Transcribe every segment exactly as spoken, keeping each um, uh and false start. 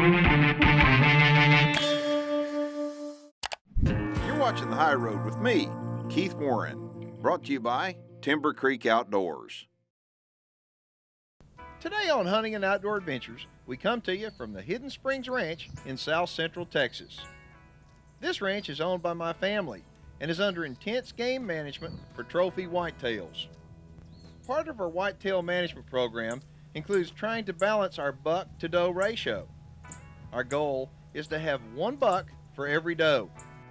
You're watching The High Road with me, Keith Warren, brought to you by Timber Creek Outdoors. Today on Hunting and Outdoor Adventures, we come to you from the Hidden Springs Ranch in South Central Texas. This ranch is owned by my family and is under intense game management for trophy whitetails. Part of our whitetail management program includes trying to balance our buck to doe ratio. Our goal is to have one buck for every doe.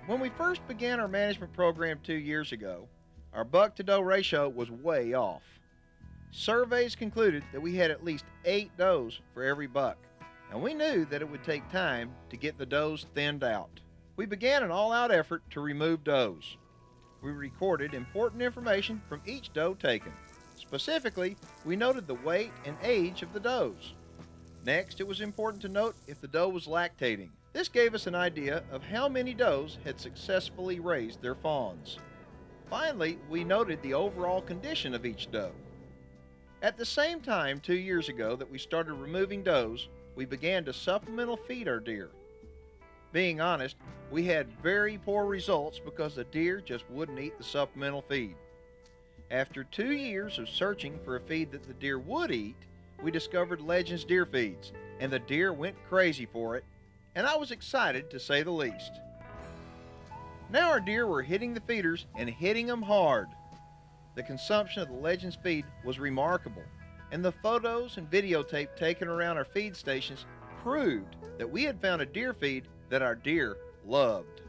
When we first began our management program two years ago, our buck to doe ratio was way off. Surveys concluded that we had at least eight does for every buck, and we knew that it would take time to get the does thinned out. We began an all-out effort to remove does. We recorded important information from each doe taken. Specifically, we noted the weight and age of the does. Next, it was important to note if the doe was lactating. This gave us an idea of how many does had successfully raised their fawns. Finally, we noted the overall condition of each doe. At the same time two years ago that we started removing does, we began to supplemental feed our deer. Being honest, we had very poor results because the deer just wouldn't eat the supplemental feed. After two years of searching for a feed that the deer would eat, we discovered Legends deer feeds, and the deer went crazy for it, and I was excited to say the least. Now our deer were hitting the feeders and hitting them hard. The consumption of the Legends feed was remarkable, and the photos and videotape taken around our feed stations proved that we had found a deer feed that our deer loved.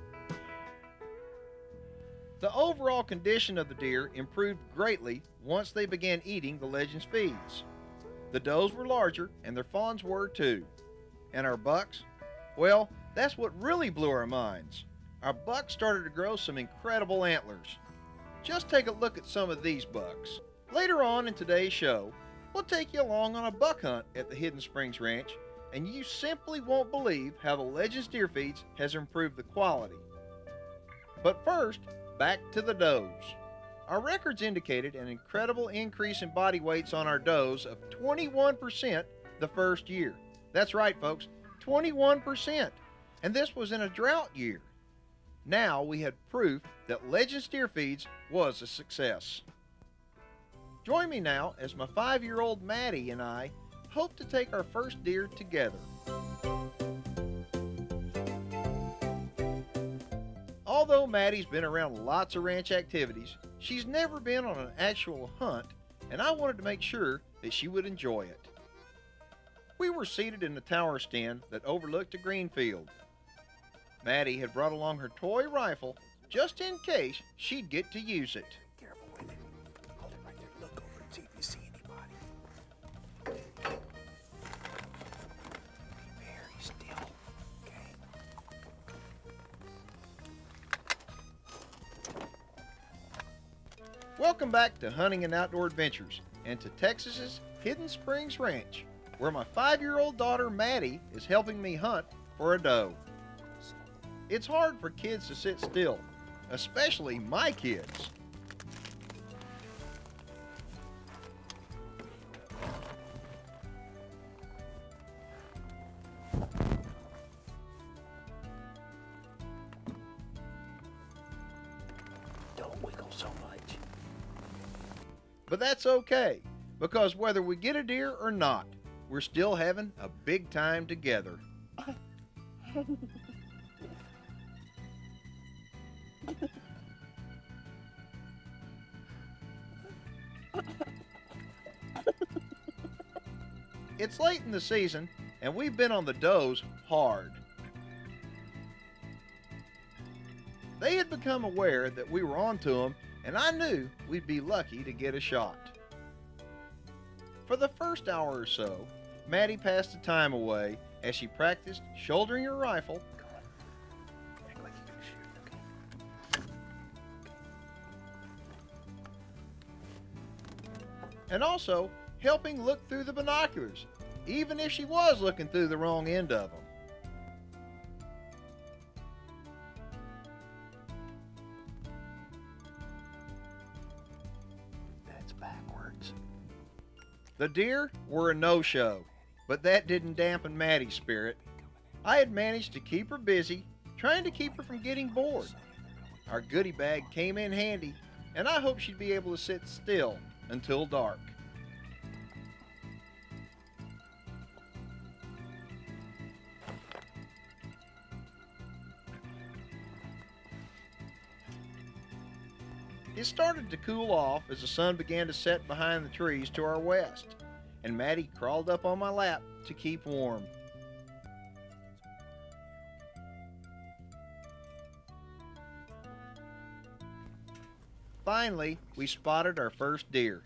The overall condition of the deer improved greatly once they began eating the Legends feeds. The does were larger and their fawns were too. And our bucks? Well, that's what really blew our minds. Our bucks started to grow some incredible antlers. Just take a look at some of these bucks. Later on in today's show, we'll take you along on a buck hunt at the Hidden Springs Ranch, and you simply won't believe how the Legends deer feeds has improved the quality. But first, back to the does. Our records indicated an incredible increase in body weights on our does of twenty-one percent the first year. That's right, folks, twenty-one percent. And this was in a drought year. Now we had proof that Legends deer feeds was a success. Join me now as my five-year-old Maddie and I hope to take our first deer together. Although Maddie's been around lots of ranch activities, she's never been on an actual hunt, and I wanted to make sure that she would enjoy it. We were seated in the tower stand that overlooked a green field. Maddie had brought along her toy rifle just in case she'd get to use it. Careful with it. Hold it right there. Look over and see if you see anybody. Be very still. Welcome back to Hunting and Outdoor Adventures and to Texas's Hidden Springs Ranch, where my five-year-old daughter Maddie is helping me hunt for a doe. It's hard for kids to sit still, especially my kids. But that's okay, because whether we get a deer or not, we're still having a big time together. It's late in the season, and we've been on the does hard. They had become aware that we were onto them, and I knew we'd be lucky to get a shot. For the first hour or so, Maddie passed the time away as she practiced shouldering her rifle, act like you can shoot, okay, and also helping look through the binoculars, even if she was looking through the wrong end of them. The deer were a no-show, but that didn't dampen Maddie's spirit, I had managed to keep her busy, trying to keep her from getting bored. Our goodie bag came in handy, and I hoped she'd be able to sit still until dark. It started to cool off as the sun began to set behind the trees to our west, and Maddie crawled up on my lap to keep warm. Finally, we spotted our first deer.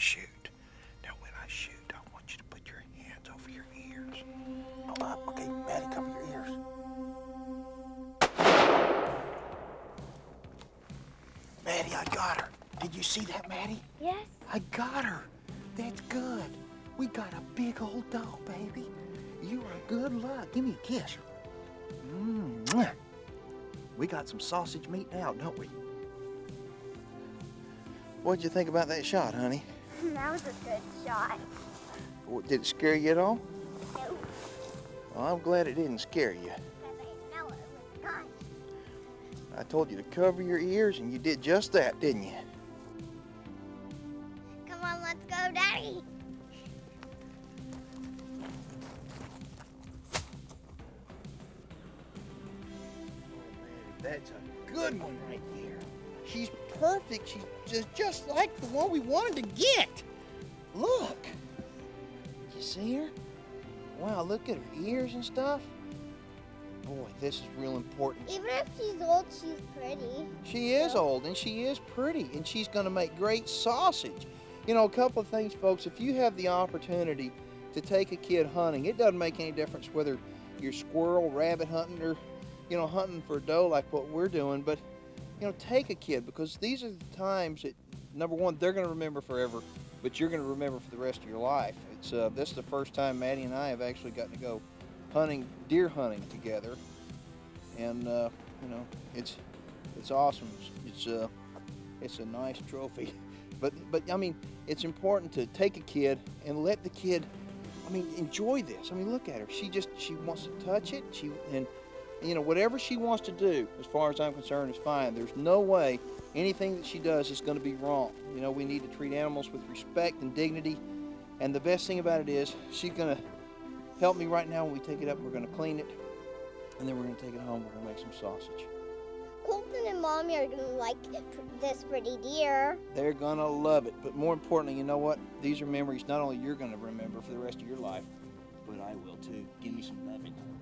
Shoot. Now when I shoot, I want you to put your hands over your ears. Hold up. Okay, Maddie, cover your ears. Maddie, I got her. Did you see that, Maddie? Yes. I got her. That's good. We got a big old dog, baby. You are good luck. Give me a kiss. Mm-hmm. We got some sausage meat now, don't we? What'd you think about that shot, honey? That was a good shot. Did it scare you at all? No. Well, I'm glad it didn't scare you. I, know it was gone. I told you to cover your ears, and you did just that, didn't you? Come on, let's go, Daddy. That's a good one right there. She's perfect. She's just, just like the one we wanted to get. Look. You see her? Wow, look at her ears and stuff. Boy, this is real important. Even if she's old, she's pretty. She is old, and she is pretty, and she's going to make great sausage. You know, a couple of things, folks. If you have the opportunity to take a kid hunting, it doesn't make any difference whether you're squirrel, rabbit hunting, or, you know, hunting for doe like what we're doing, but you know, take a kid, because these are the times that, number one, they're going to remember forever, but you're going to remember for the rest of your life. It's uh, this is the first time Maddie and I have actually gotten to go hunting, deer hunting together, and uh, you know, it's it's awesome. It's uh, it's a nice trophy, but but I mean, it's important to take a kid and let the kid, I mean, enjoy this. I mean, look at her. She just she wants to touch it. She and. You know, whatever she wants to do, as far as I'm concerned, is fine. There's no way anything that she does is going to be wrong. You know, we need to treat animals with respect and dignity. And the best thing about it is she's going to help me right now when we take it up. We're going to clean it, and then we're going to take it home. We're going to make some sausage. Colton and Mommy are going to like this pretty deer. They're going to love it. But more importantly, you know what? These are memories not only you're going to remember for the rest of your life, but I will too. Give me some loving.